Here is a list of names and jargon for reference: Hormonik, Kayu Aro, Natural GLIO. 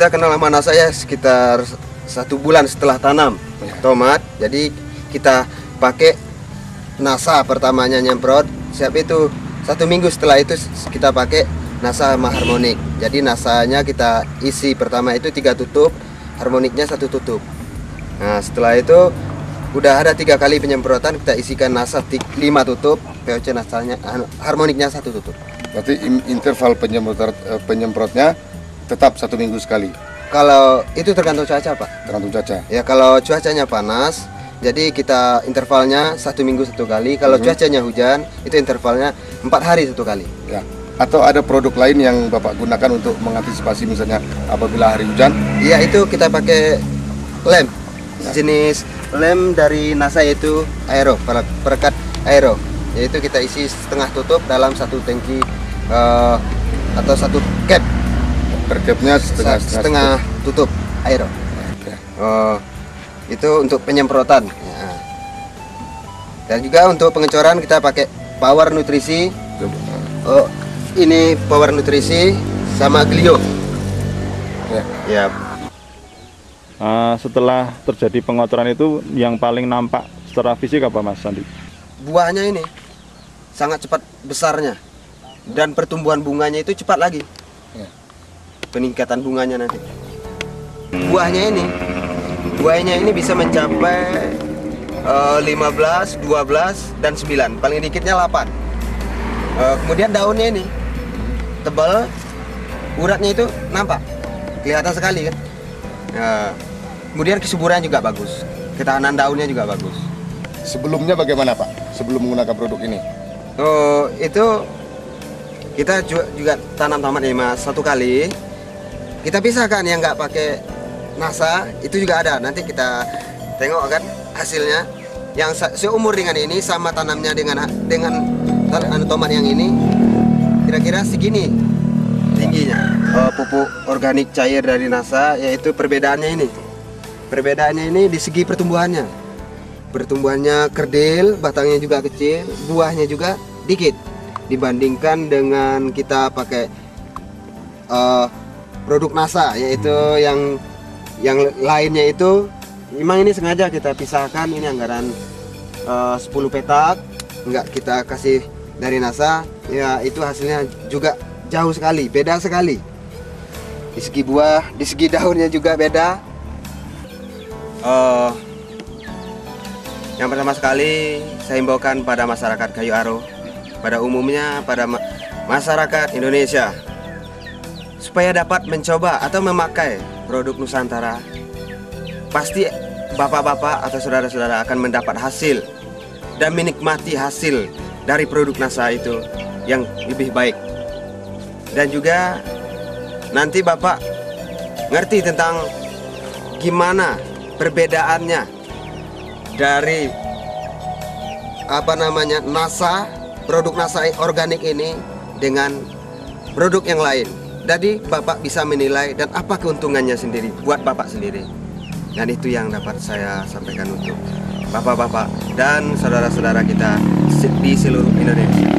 Kita kenal sama NASA ya sekitar 1 bulan setelah tanam tomat. Jadi kita pakai NASA pertamanya nyemprot. Siap itu 1 minggu setelah itu kita pakai NASA sama Hormonik. Jadi NASA-nya kita isi pertama itu 3 tutup, Hormoniknya 1 tutup. Nah setelah itu udah ada 3 kali penyemprotan, kita isikan NASA 5 tutup, POC NASA-nya, Hormoniknya 1 tutup. Berarti interval penyemprotnya tetap 1 minggu sekali. Kalau itu tergantung cuaca, Pak. Tergantung cuaca. Ya kalau cuacanya panas, jadi kita intervalnya 1 minggu 1 kali. Kalau cuacanya hujan, itu intervalnya 4 hari 1 kali. Ya. Atau ada produk lain yang Bapak gunakan untuk mengantisipasi misalnya apabila hari hujan? Iya itu kita pakai lem, ya. Jenis lem dari NASA yaitu Aero, perekat Aero. Yaitu kita isi 1/2 tutup dalam 1 tangki atau 1 cap. Terkepnya setengah tutup air. Okay. Itu untuk penyemprotan. Ya. Dan juga untuk pengecoran kita pakai power nutrisi. Ini power nutrisi sama glio. Ya. Ya. Setelah terjadi pengocoran itu yang paling nampak secara fisik apa Mas Sandi? Buahnya ini sangat cepat besarnya dan pertumbuhan bunganya itu cepat lagi. Ya. Peningkatan bunganya nanti. Buahnya ini bisa mencapai 15, 12, dan 9. Paling dikitnya 8. Kemudian daunnya ini tebal, uratnya itu nampak, kelihatan sekali kan. Kemudian kesuburan juga bagus, ketahanan daunnya juga bagus. Sebelumnya bagaimana Pak? Sebelum menggunakan produk ini? Itu kita juga tanam tomat nih Mas 1 kali. Kita pisahkan yang nggak pakai NASA itu juga ada, nanti kita tengok kan hasilnya yang seumur dengan ini sama tanamnya dengan tomat yang ini kira-kira segini tingginya. Pupuk organik cair dari NASA yaitu perbedaannya ini di segi pertumbuhannya kerdil, batangnya juga kecil, buahnya juga dikit dibandingkan dengan kita pakai produk NASA yaitu yang lainnya. Itu memang ini sengaja kita pisahkan, ini anggaran 10 petak enggak kita kasih dari NASA ya, itu hasilnya juga jauh sekali, beda sekali di segi buah, di segi daunnya juga beda. Yang pertama sekali saya himbaukan pada masyarakat Kayu Aro, pada umumnya pada masyarakat Indonesia, supaya dapat mencoba atau memakai produk Nusantara. Pasti bapak-bapak atau saudara-saudara akan mendapat hasil dan menikmati hasil dari produk NASA itu yang lebih baik. Dan juga nanti bapak ngerti tentang gimana perbedaannya dari NASA, produk NASA organik ini dengan produk yang lain. Jadi bapak bisa menilai dan apa keuntungannya sendiri buat bapak sendiri. Dan itu yang dapat saya sampaikan untuk bapak-bapak dan saudara-saudara kita di seluruh Indonesia.